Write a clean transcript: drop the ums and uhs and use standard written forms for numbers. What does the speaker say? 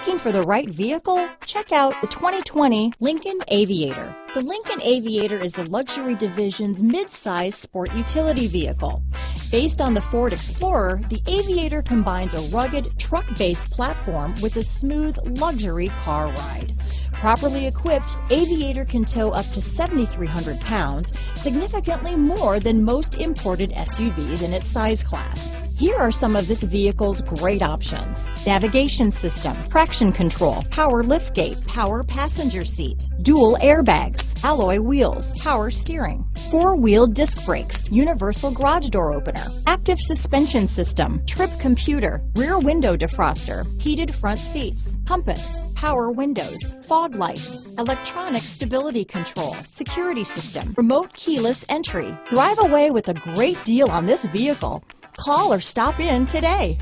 Looking for the right vehicle? Check out the 2020 Lincoln Aviator. The Lincoln Aviator is the luxury division's mid-size sport utility vehicle. Based on the Ford Explorer, the Aviator combines a rugged, truck-based platform with a smooth luxury car ride. Properly equipped, Aviator can tow up to 7,300 pounds, significantly more than most imported SUVs in its size class. Here are some of this vehicle's great options: navigation system, traction control, power liftgate, power passenger seat, dual airbags, alloy wheels, power steering, four-wheel disc brakes, universal garage door opener, active suspension system, trip computer, rear window defroster, heated front seats, compass, power windows, fog lights, electronic stability control, security system, remote keyless entry. Drive away with a great deal on this vehicle. Call or stop in today.